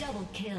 Double kill.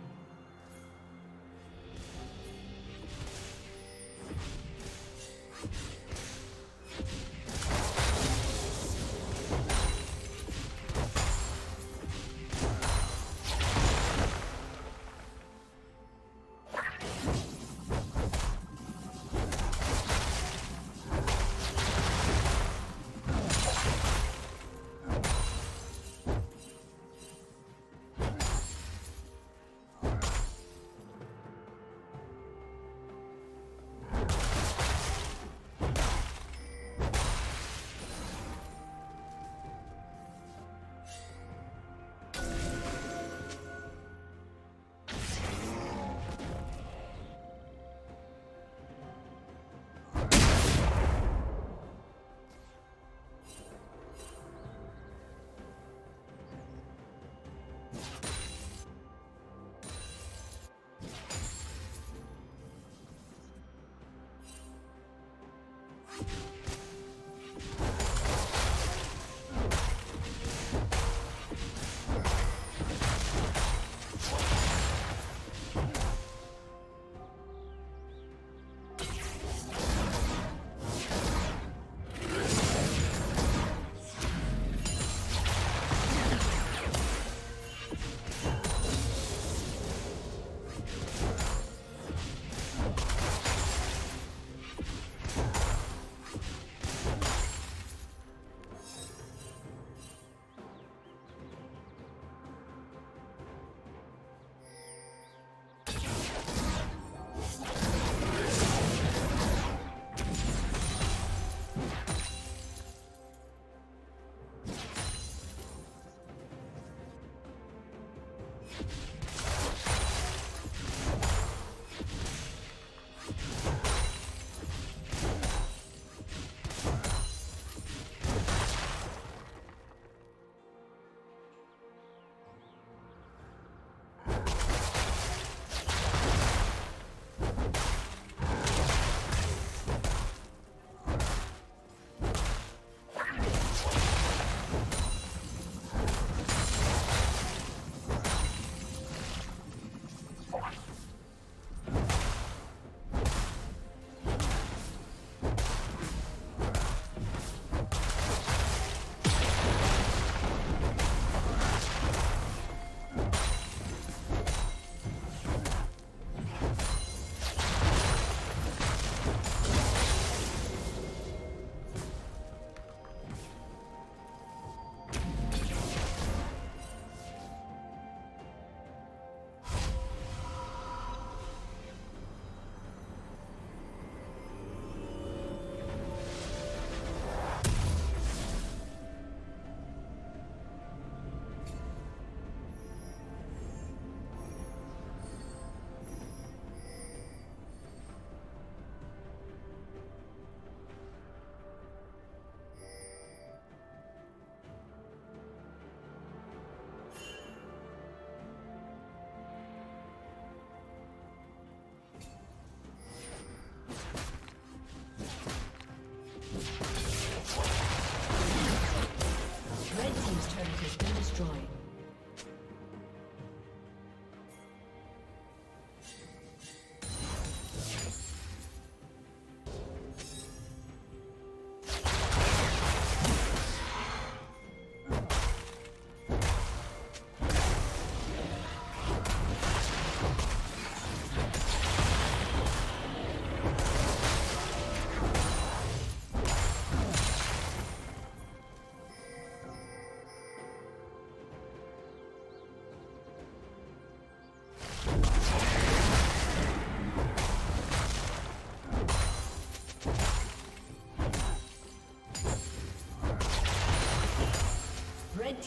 Red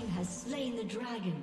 team has slain the dragon.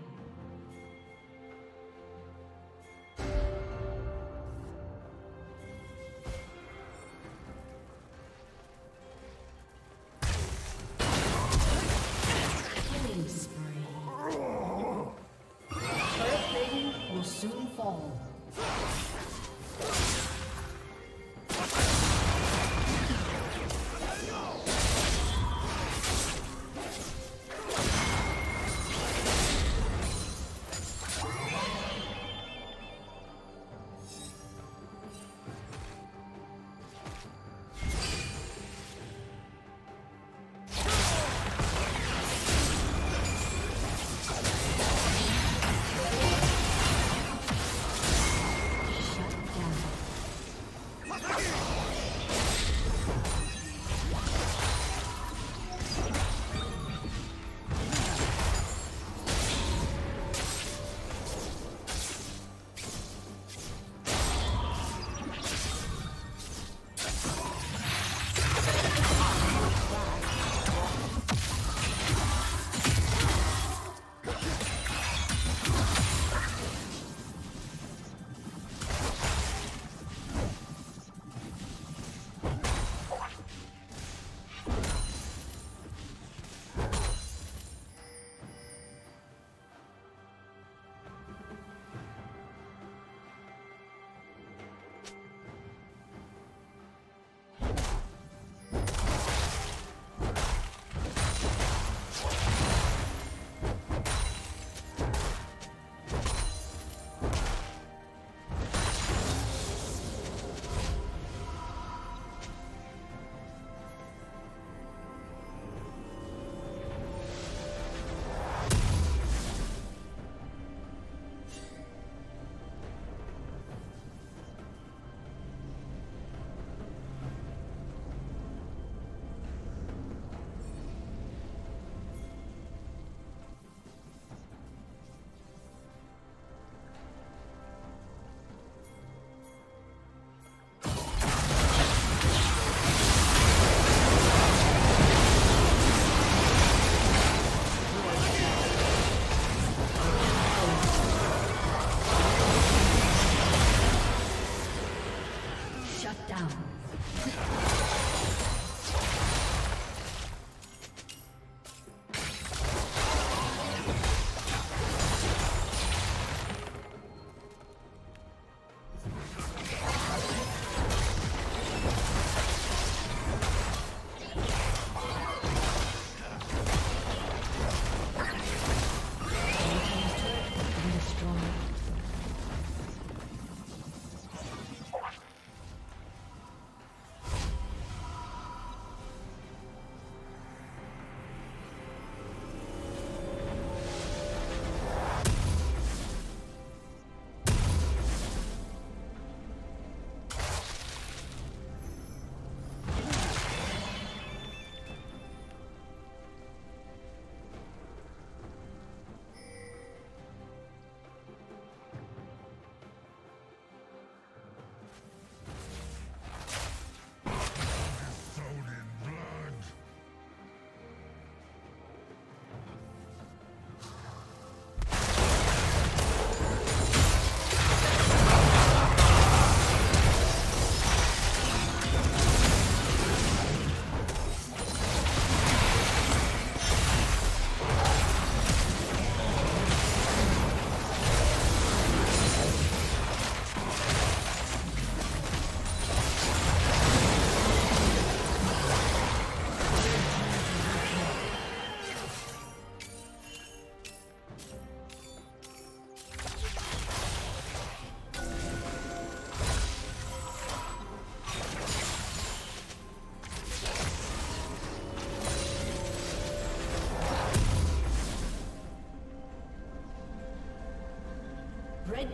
Red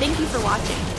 Thank you for watching.